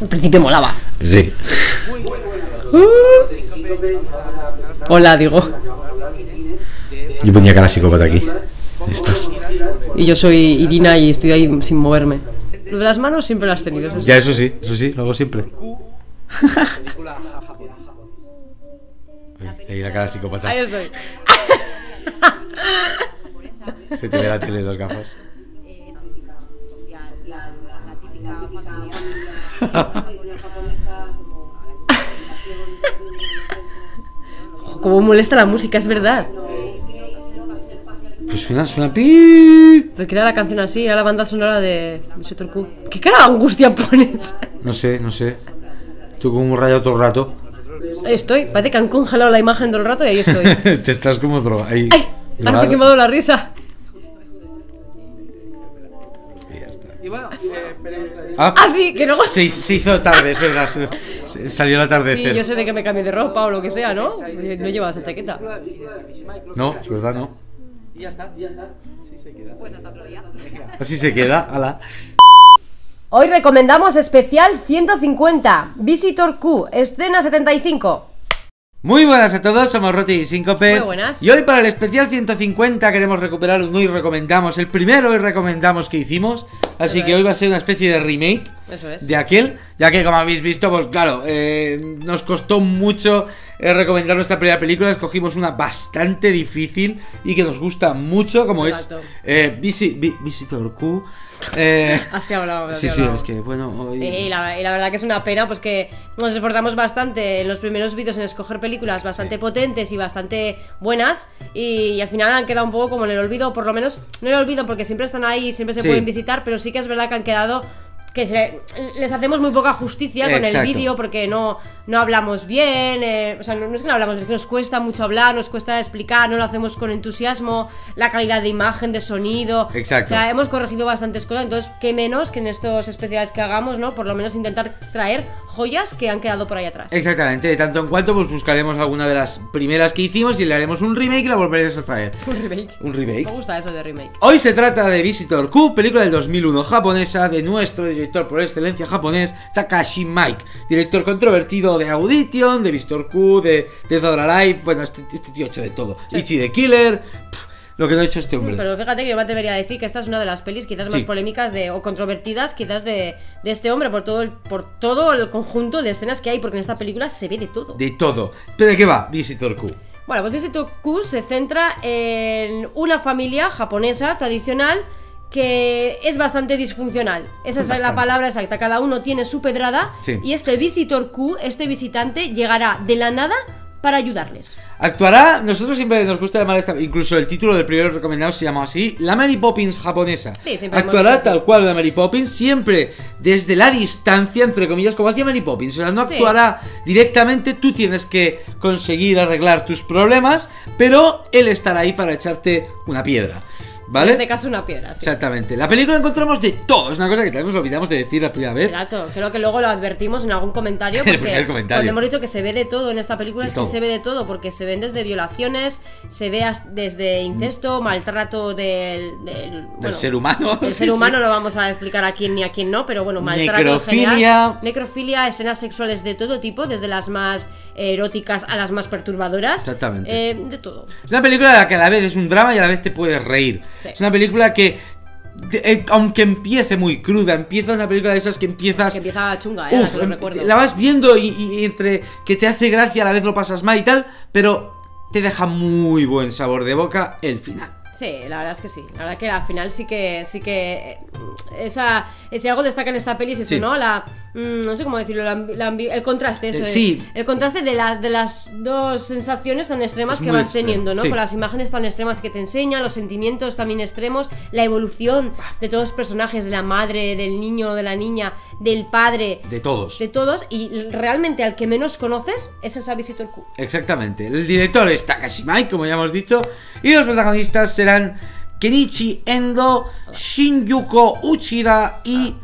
Al principio molaba. Sí. Hola, digo. Yo ponía cara psicópata aquí. Estas. Y yo soy Irina y estoy ahí sin moverme. Lo de las manos siempre lo has tenido. Ya, eso sí, lo hago siempre. Ahí la cara psicópata. Ahí estoy. Se te ve la tele en las gafas. Como molesta la música, es verdad. Pues suena pi. Porque era la canción así, era la banda sonora de Visitor Q. ¿Qué cara de angustia pones? No sé, no sé. Estoy como un rayo todo el rato. Ahí estoy, parece que han congelado la imagen todo el rato y ahí estoy. Te estás como droga ahí. ¡Ay! Has quemado la risa. Y ya está. Y bueno, ah, sí, que luego se hizo tarde, es verdad. Salió la tarde. Sí, yo sé de que me cambié de ropa o lo que sea, ¿no? No llevaba esa chaqueta. No, es verdad, no. Y ya está, ya está. Así se queda. Pues hasta otro día. Así se queda, ala. Hoy recomendamos especial 150, Visitor Q, escena 75. Muy buenas a todos, somos Roti y Síncope. Muy buenas. Y hoy para el especial 150 queremos recuperar uno y recomendamos el primero y recomendamos que hicimos. Así que hoy va a ser una especie de remake. Eso es. De aquel, ya que como habéis visto, pues claro, nos costó mucho recomendar nuestra primera película. Escogimos una bastante difícil y que nos gusta mucho, como Exacto. Es Visitor Q. Así hablamos. Así sí, hablamos. Sí, es que bueno. Hoy... y la verdad que es una pena, pues que nos esforzamos bastante en los primeros vídeos en escoger películas bastante potentes y bastante buenas. Y al final han quedado un poco como en el olvido, por lo menos, no en el olvido porque siempre están ahí, siempre se pueden visitar, pero sí que es verdad que han quedado... Que les hacemos muy poca justicia con el vídeo porque no hablamos bien, o sea, no es que no hablamos, es que nos cuesta mucho hablar, nos cuesta explicar, no lo hacemos con entusiasmo, la calidad de imagen, de sonido, exacto. O sea, hemos corregido bastantes cosas, entonces qué menos que en estos especiales que hagamos, ¿no? Por lo menos intentar traer joyas que han quedado por ahí atrás. Exactamente, de tanto en cuanto pues buscaremos alguna de las primeras que hicimos y le haremos un remake y la volveremos a traer. Un remake. Un remake. Me gusta eso de remake. Hoy se trata de Visitor Q, película del 2001 japonesa de nuestro director por excelencia japonés, Takashi Miike, director controvertido de Audition, de Visitor Q, de Zodora Life, bueno, este tío ha hecho de todo, sí. Ichi The Killer, lo que no ha hecho este hombre. Pero fíjate que yo me atrevería a decir que esta es una de las pelis quizás más polémicas o controvertidas quizás de este hombre por todo el conjunto de escenas que hay, porque en esta película se ve de todo. De todo. ¿Pero de qué va Visitor Q? Bueno, pues Visitor Q se centra en una familia japonesa tradicional que es bastante disfuncional. Esa es la palabra exacta. Cada uno tiene su pedrada y este Visitor Q, este visitante, llegará de la nada para ayudarles. Actuará, nosotros siempre nos gusta llamar esta, incluso el título del primero recomendado se llama así, la Mary Poppins japonesa. Sí, siempre actuará tal cual la Mary Poppins, siempre desde la distancia, entre comillas, como hacía Mary Poppins. O sea, no actuará directamente, tú tienes que conseguir arreglar tus problemas, pero él estará ahí para echarte una piedra. ¿Vale? En este caso una piedra, sí. Exactamente. La película encontramos de todo. Es una cosa que tal vez olvidamos de decir la primera vez. Exacto. Creo que luego lo advertimos en algún comentario. Porque el primer comentario. Cuando hemos dicho que se ve de todo en esta película, es que se ve de todo. Porque se ven desde violaciones, se ve desde incesto, maltrato del ser humano. El ser humano no vamos a explicar a quién ni a quién no, pero bueno, maltrato en general. Necrofilia, escenas sexuales de todo tipo, desde las más eróticas a las más perturbadoras. Exactamente. De todo. Es una película en la que a la vez es un drama y a la vez te puedes reír. Sí. Es una película que, aunque empiece muy cruda, empieza una película de esas que empiezas... Es que empieza chunga, uf, la que lo recuerdo. La vas viendo y entre que te hace gracia a la vez lo pasas mal y tal, pero te deja muy buen sabor de boca el final. Sí, la verdad es que sí. La verdad que al final sí que si algo destaca en esta peli es eso, ¿no? No sé cómo decirlo, el contraste, eso es. El contraste de las dos sensaciones tan extremas que vas teniendo, ¿no? Con las imágenes tan extremas que te enseña, los sentimientos también extremos, la evolución de todos los personajes, de la madre, del niño, de la niña, del padre. De todos. De todos, y realmente al que menos conoces es esa Visitor Q. Exactamente. El director es Takashi Miike, como ya hemos dicho, y los protagonistas serán Kenichi Endo, Shungiku Uchida y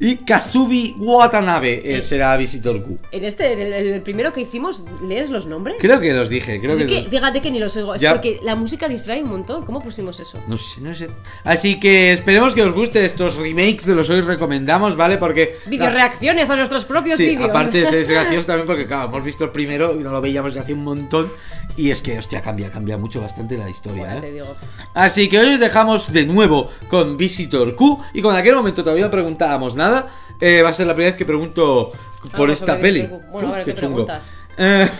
Y Kazushi Watanabe será Visitor Q. En este, el primero que hicimos, ¿lees los nombres? Creo que los dije, creo que los... Fíjate que ni los oigo, es porque la música distrae un montón. ¿Cómo pusimos eso? No sé, no sé. Así que esperemos que os guste estos remakes de los hoy recomendamos, ¿vale? Porque... videoreacciones a nuestros propios vídeos. Aparte es gracioso también porque, claro, hemos visto el primero y no lo veíamos hace un montón. Y es que, hostia, cambia mucho, bastante la historia. Bueno, te digo. Así que hoy os dejamos de nuevo con Visitor Q. Y con aquel momento todavía no preguntábamos nada. Va a ser la primera vez que pregunto por esta peli. Bueno, a ver, ¿qué preguntas?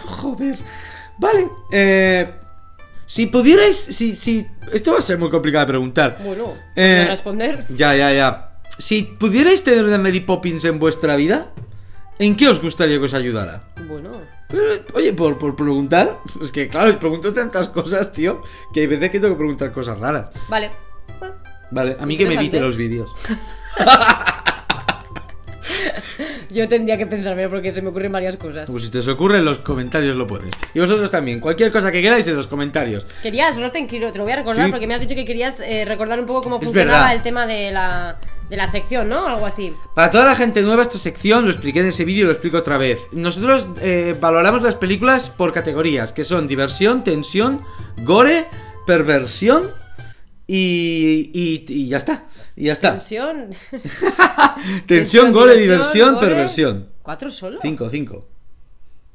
Joder. Vale. Si pudierais... esto va a ser muy complicado de preguntar. Bueno, ¿puedo responder? Ya. Si pudierais tener una Mary Poppins en vuestra vida, ¿en qué os gustaría que os ayudara? Bueno... Oye, por preguntar. Es que claro, pregunto tantas cosas, tío, que hay veces que tengo que preguntar cosas raras. Vale. Vale, a mí que me edite los vídeos. Yo tendría que pensarme porque se me ocurren varias cosas. Pues si te ocurre en los comentarios lo puedes. Y vosotros también, cualquier cosa que queráis en los comentarios. Querías, no te quiero, te lo voy a recordar porque me has dicho que querías recordar un poco cómo funcionaba el tema de la... de la sección, ¿no? Algo así. Para toda la gente nueva esta sección, lo expliqué en ese vídeo y lo explico otra vez. Nosotros valoramos las películas por categorías, que son diversión, tensión, gore, perversión y ya está. Y ya está. Tensión, tensión, gore, diversión, gore... perversión. ¿Cuatro solo? Cinco.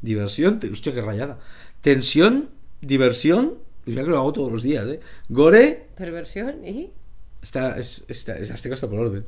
Diversión, hostia, qué rayada. Tensión, diversión, ya que lo hago todos los días, ¿eh? Gore, perversión y... Está por orden.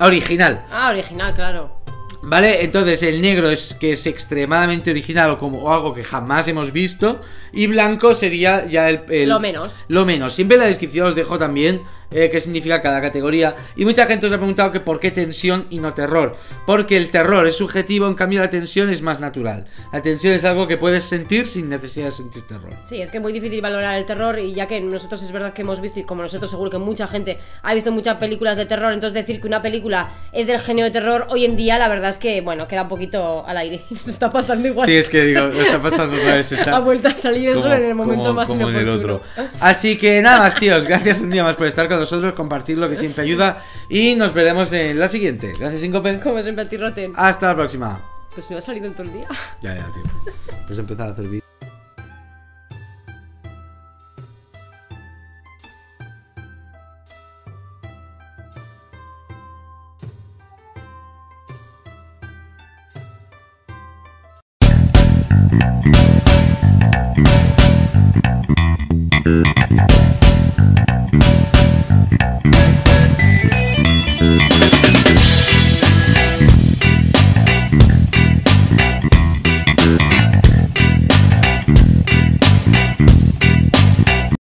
Original. Ah, original, claro. Vale, entonces el negro es que es extremadamente original o como algo que jamás hemos visto. Y blanco sería ya el lo menos. Lo menos. Siempre en la descripción os dejo también qué significa cada categoría. Y mucha gente os ha preguntado que por qué tensión y no terror. Porque el terror es subjetivo, en cambio la tensión es más natural. La tensión es algo que puedes sentir sin necesidad de sentir terror. Sí, es que es muy difícil valorar el terror. Y ya que nosotros es verdad que hemos visto, y como nosotros seguro que mucha gente ha visto muchas películas de terror, entonces decir que una película es del género de terror hoy en día, la verdad es que, bueno, queda un poquito al aire. Está pasando igual. Sí, es que digo, está pasando otra vez. Ha vuelto a salir eso en el momento más inoportuno. Así que nada más, tíos. Gracias un día más por estar con nosotros, compartir lo que siempre ayuda. Y nos veremos en la siguiente. Gracias, Síncope. Como siempre, Tirroten. Hasta la próxima. Pues no ha salido en todo el día. Ya, tío. Pues empezar a hacer vídeos.